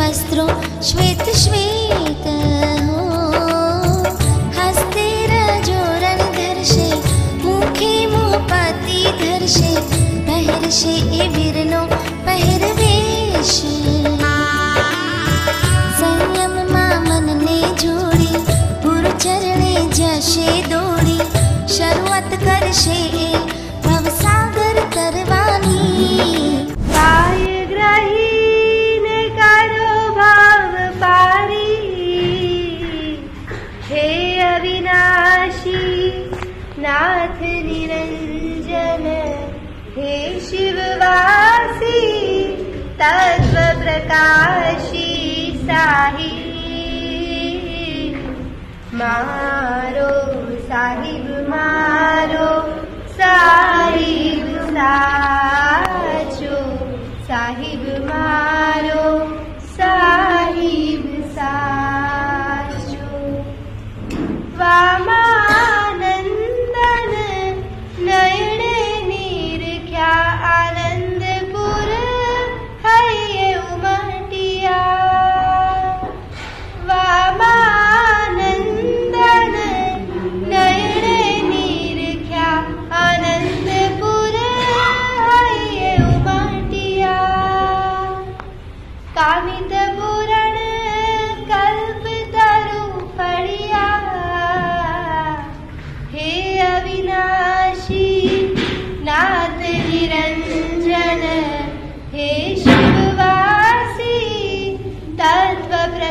वस्त्रों श्वेत श्वेत हो हस्ते रजोरण धर्षे मुखे मुहपति धर्षे पहर्षे ए बिरनो पहरवेश संयम मा मन ने जोड़ी गुरु चरणे जशे दौड़ी शरुआत करशे भवसागर तरवानी नाथ निरंजन हे शिववासी तत्व प्रकाशी साहि मारो साहिब साचो साहिब मारो साहिब साचो वामा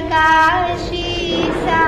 काशी सा